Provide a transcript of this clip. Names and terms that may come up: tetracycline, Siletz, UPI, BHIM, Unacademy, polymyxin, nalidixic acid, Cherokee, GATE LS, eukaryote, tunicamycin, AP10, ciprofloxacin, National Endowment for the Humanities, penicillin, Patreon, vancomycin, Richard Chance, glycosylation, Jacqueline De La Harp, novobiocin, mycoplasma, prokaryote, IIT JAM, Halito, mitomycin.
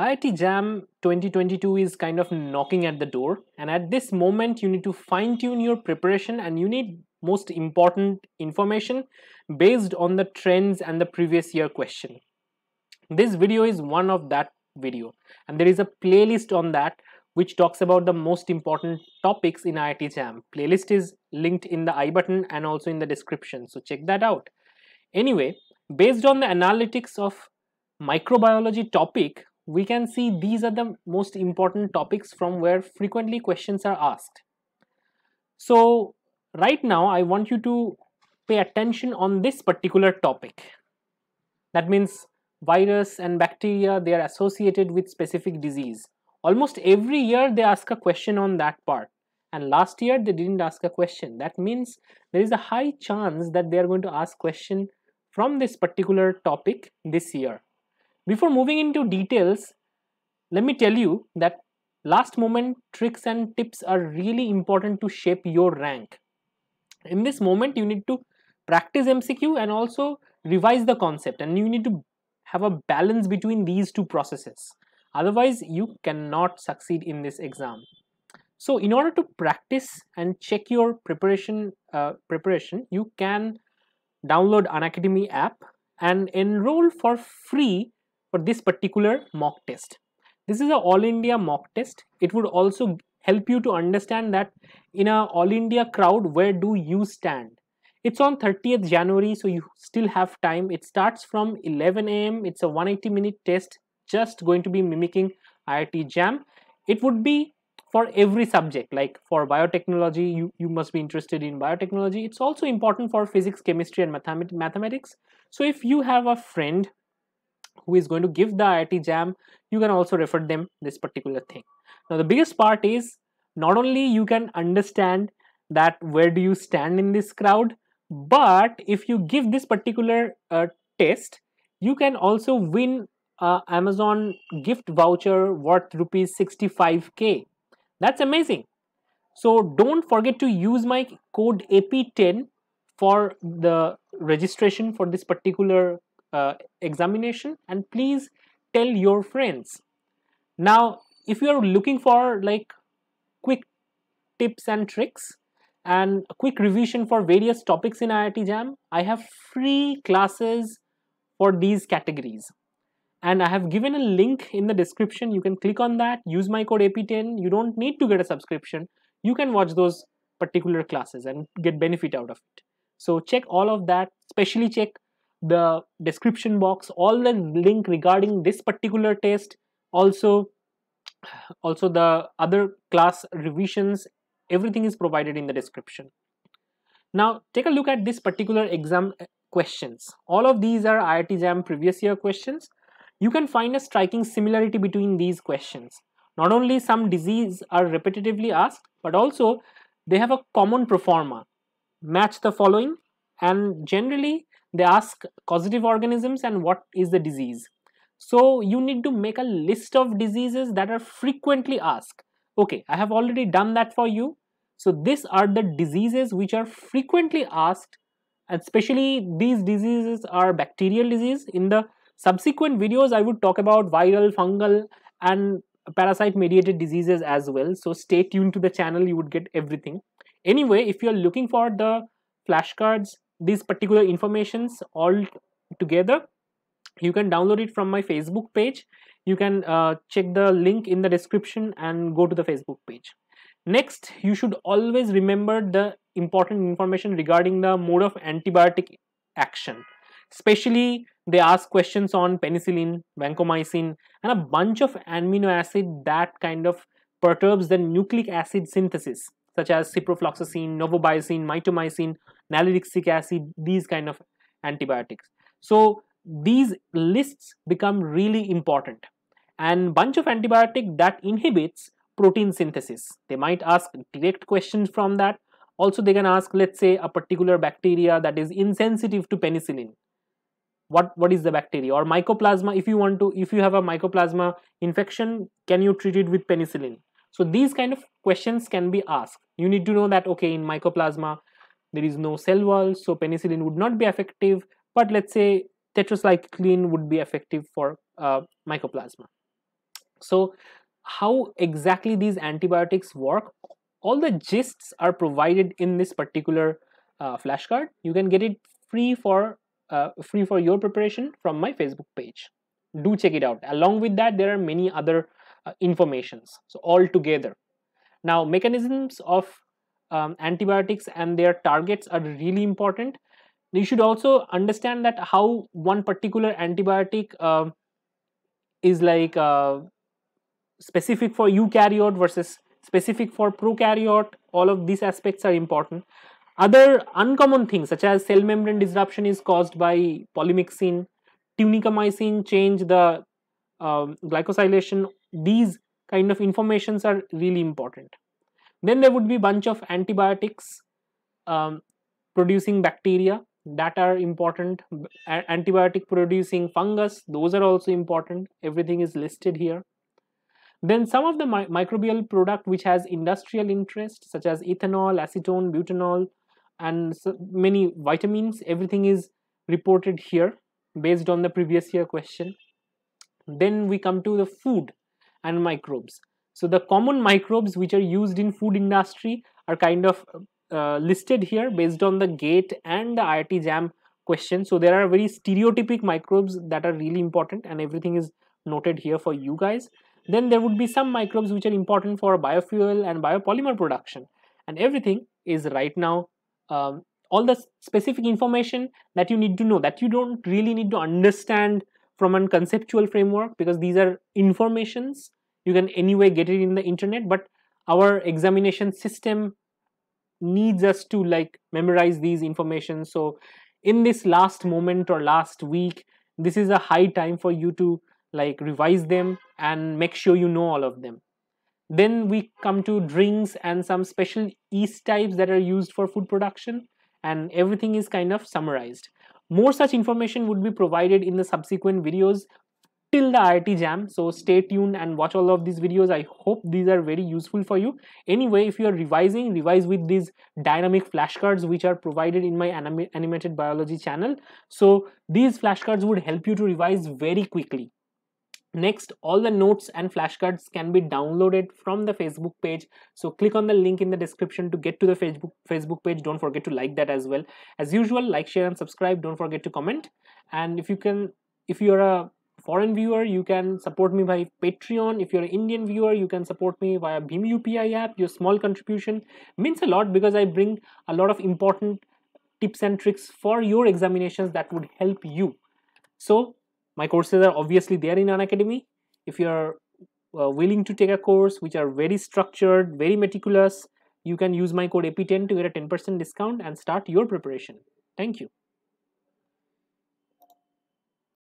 IIT JAM 2022 is kind of knocking at the door, and at this moment you need to fine-tune your preparation and you need most important information based on the trends and the previous year question. This video is one of that video, and there is a playlist on that which talks about the most important topics in IIT JAM. Playlist is linked in the I button and also in the description, so check that out. Anyway, based on the analytics of microbiology topic, we can see these are the most important topics from where frequently questions are asked. So right now I want you to pay attention on this particular topic. That means virus and bacteria, they are associated with specific disease. Almost every year they ask a question on that part, and last year they didn't ask a question. That means there is a high chance that they are going to ask question from this particular topic this year. Before moving into details, let me tell you that last moment tricks and tips are really important to shape your rank. In this moment, you need to practice MCQ and also revise the concept, and you need to have a balance between these two processes. Otherwise, you cannot succeed in this exam. So in order to practice and check your preparation, you can download Unacademy app and enroll for free for this particular mock test. This is an all India mock test. It would also help you to understand that in an all India crowd, where do you stand? It's on 30th January, so you still have time. It starts from 11 AM. It's a 180-minute test, just going to be mimicking IIT JAM. It would be for every subject, like for biotechnology, you must be interested in biotechnology. It's also important for physics, chemistry and mathematics. So if you have a friend who is going to give the IIT JAM, you can also refer them this particular thing. Now the biggest part is not only you can understand that where do you stand in this crowd, but if you give this particular test, you can also win Amazon gift voucher worth rupees 65K. That's amazing. So don't forget to use my code AP10 for the registration for this particular examination, and please tell your friends. Now, if you are looking for like quick tips and tricks and a quick revision for various topics in IIT JAM, I have free classes for these categories. And I have given a link in the description. You can click on that, use my code AP10. You don't need to get a subscription. You can watch those particular classes and get benefit out of it. So check all of that, especially check the description box, all the link regarding this particular test, also the other class revisions, everything is provided in the description. Now take a look at this particular exam questions. All of these are IIT JAM previous year questions. You can find a striking similarity between these questions. Not only some diseases are repetitively asked, but also they have a common proforma. Match the following, and generally they ask causative organisms and what is the disease. So you need to make a list of diseases that are frequently asked. Okay, I have already done that for you. So these are the diseases which are frequently asked, and especially these diseases are bacterial disease. In the subsequent videos, I would talk about viral, fungal and parasite mediated diseases as well. So stay tuned to the channel, you would get everything. Anyway, if you're looking for the flashcards, these particular informations all together, you can download it from my Facebook page. You can check the link in the description and go to the Facebook page. Next, you should always remember the important information regarding the mode of antibiotic action. Especially they ask questions on penicillin, vancomycin and a bunch of amino acid that kind of perturbs the nucleic acid synthesis, such as ciprofloxacin, novobiocin, mitomycin, nalidixic acid, these kind of antibiotics. So these lists become really important, and bunch of antibiotic that inhibits protein synthesis. They might ask direct questions from that. Also they can ask, let's say a particular bacteria that is insensitive to penicillin. What is the bacteria? Or mycoplasma, if you have a mycoplasma infection, can you treat it with penicillin? So these kind of questions can be asked. You need to know that, okay, in mycoplasma, there is no cell wall, so penicillin would not be effective, but let's say tetracycline would be effective for mycoplasma. So how exactly these antibiotics work, all the gists are provided in this particular flashcard. You can get it free for your preparation from my Facebook page. Do check it out. Along with that, there are many other informations. So all together. Now, mechanisms of antibiotics and their targets are really important. You should also understand that how one particular antibiotic is like specific for eukaryote versus specific for prokaryote. All of these aspects are important. Other uncommon things such as cell membrane disruption is caused by polymyxin, tunicamycin change the glycosylation. These kind of informations are really important. Then there would be bunch of antibiotics producing bacteria that are important, antibiotic producing fungus, those are also important. Everything is listed here. Then some of the microbial product which has industrial interest such as ethanol, acetone, butanol, and so many vitamins. Everything is reported here based on the previous year question. Then we come to the food and microbes. So the common microbes which are used in food industry are kind of listed here based on the GATE and the IIT JAM question. So there are very stereotypic microbes that are really important, and everything is noted here for you guys. Then there would be some microbes which are important for biofuel and biopolymer production, and everything is right now all the specific information that you need to know, that you don't really need to understand from a conceptual framework, because these are informations you can anyway get it in the internet, but our examination system needs us to like memorize these information. So in this last moment or last week, this is a high time for you to like revise them and make sure you know all of them. Then we come to drinks and some special yeast types that are used for food production, and everything is kind of summarized. More such information would be provided in the subsequent videos till the IIT JAM. So stay tuned and watch all of these videos. I hope these are very useful for you. Anyway, if you are revising, revise with these dynamic flashcards which are provided in my animated biology channel. So these flashcards would help you to revise very quickly. Next, all the notes and flashcards can be downloaded from the Facebook page. So click on the link in the description to get to the Facebook page. Don't forget to like that as well. As usual, like, share and subscribe. Don't forget to comment. And if you're a foreign viewer, you can support me by Patreon. If you're an Indian viewer, you can support me via Bhim UPI app. Your small contribution means a lot because I bring a lot of important tips and tricks for your examinations that would help you. So my courses are obviously there in Unacademy. If you are willing to take a course which are very structured, very meticulous, you can use my code AP10 to get a 10% discount and start your preparation. Thank you.